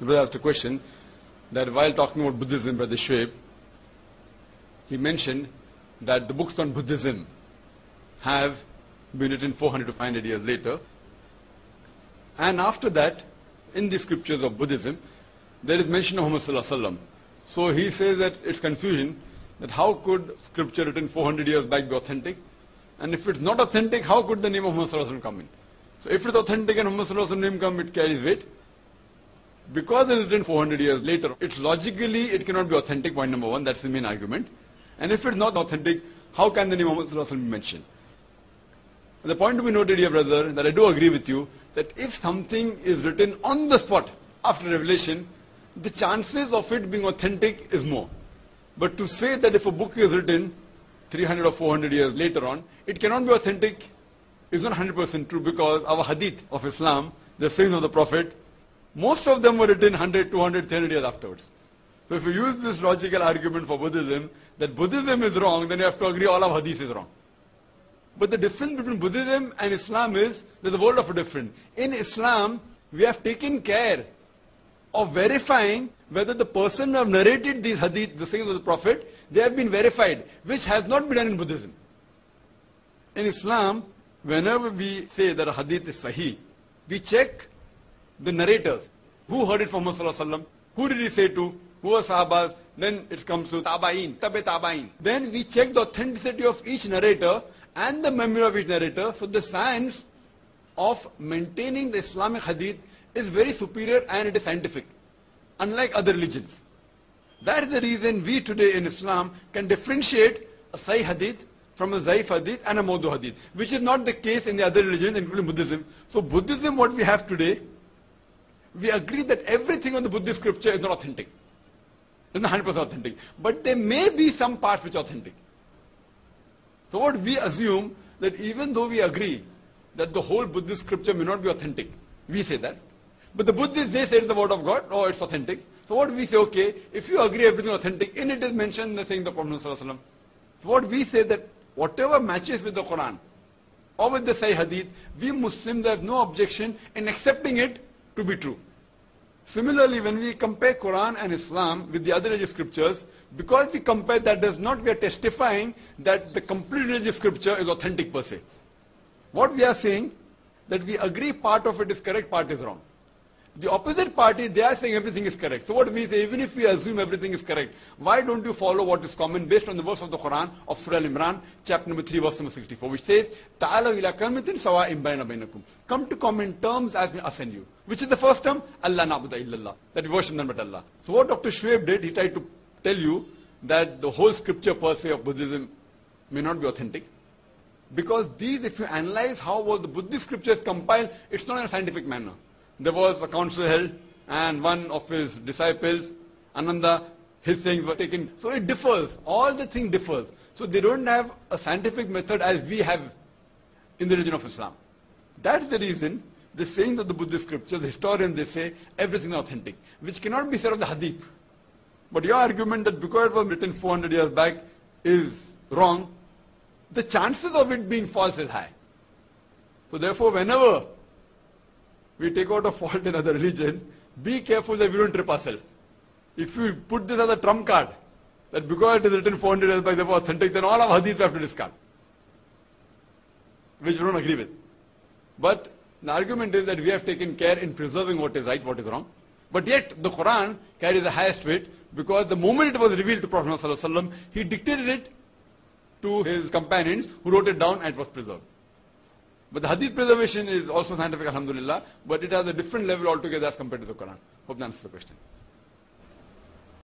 The brother asked a question that while talking about Buddhism, Brother Shweb, he mentioned that the books on Buddhism have been written 400 to 500 years later. And after that, in the scriptures of Buddhism, there is mention of Muhammad Sallallahu Alaihi Wasallam. So he says that it's confusion that how could scripture written 400 years back be authentic? And if it's not authentic, how could the name of Muhammad Sallallahu Alaihi Wasallam come in? So if it's authentic and Muhammad Sallallahu Alaihi Wasallam name come, it carries weight. Because it's written 400 years later, it's logically, it cannot be authentic, point number one, that's the main argument. And if it's not authentic, how can the name of Muhammad Sallallahu Alaihi Wasallam be mentioned? The point to be noted here, brother, that I do agree with you, that if something is written on the spot after revelation, the chances of it being authentic is more. But to say that if a book is written 300 or 400 years later on, it cannot be authentic, is not 100% true, because our hadith of Islam, the saying of the Prophet, most of them were written 100, 200, 300 years afterwards. So if you use this logical argument for Buddhism, that Buddhism is wrong, then you have to agree all of hadith is wrong. But the difference between Buddhism and Islam is that the world of a difference. In Islam, we have taken care of verifying whether the person who have narrated these hadith, the sayings of the Prophet, they have been verified, which has not been done in Buddhism. In Islam, whenever we say that a hadith is sahih, we check the narrators. Who heard it from Muhammad Sallallahu Alaihi Wasallam? Who did he say to? Who are sahabas? Then it comes to tabaeen, tabe tabaeen. Then we check the authenticity of each narrator and the memory of each narrator. So the science of maintaining the Islamic hadith is very superior and it is scientific, unlike other religions. That is the reason we today in Islam can differentiate a sahih hadith from a zaif hadith and a mawdu hadith, which is not the case in the other religions, including Buddhism. So Buddhism, what we have today, we agree that everything on the Buddhist scripture is not authentic. It's not 100% authentic. But there may be some parts which are authentic. So what we assume, that even though we agree that the whole Buddhist scripture may not be authentic, we say that. But the Buddhists, they say it's the word of God, oh, it's authentic. So what we say, okay, if you agree everything authentic, in it is mentioned the saying of the Prophet Sallallahu Alaihi Wasallam. So what we say that whatever matches with the Quran or with the Sahih Hadith, we Muslims have no objection in accepting it to be true. Similarly, when we compare Quran and Islam with the other religious scriptures, because we compare that does not, we are testifying that the complete religious scripture is authentic per se. What we are saying, that we agree part of it is correct, part is wrong. The opposite party, they are saying everything is correct. So what we say, even if we assume everything is correct, why don't you follow what is common based on the verse of the Quran of Surah Al Imran, chapter number 3, verse number 64, which says, Ta'ala ila kalmatin sawa'in bayna bainakum. Come to common terms as we ascend you. Which is the first term, Allah na'budu illallah, that we worship none but Allah. So what Dr. Shweb did, he tried to tell you that the whole scripture per se of Buddhism may not be authentic. Because these, if you analyze how was the Buddhist scriptures compiled, it's not in a scientific manner. There was a council held and one of his disciples, Ananda, his things were taken. So it differs. All the thing differs. So they don't have a scientific method as we have in the religion of Islam. That's the reason the sayings of the Buddhist scriptures, the historians, they say everything is authentic, which cannot be said of the hadith. But your argument that because it was written 400 years back is wrong, the chances of it being false is high. So therefore, whenever we take out a fault in other religion, be careful that we don't trip ourselves. If we put this as a trump card, that because it is written 400 years back, therefore authentic, then all our hadiths we have to discard, which we don't agree with. But the argument is that we have taken care in preserving what is right, what is wrong. But yet, the Quran carries the highest weight, because the moment it was revealed to Prophet Sallallahu Alaihi Wasallam, he dictated it to his companions, who wrote it down and it was preserved. But the hadith preservation is also scientific, alhamdulillah, but it has a different level altogether as compared to the Quran. Hope that answers the question.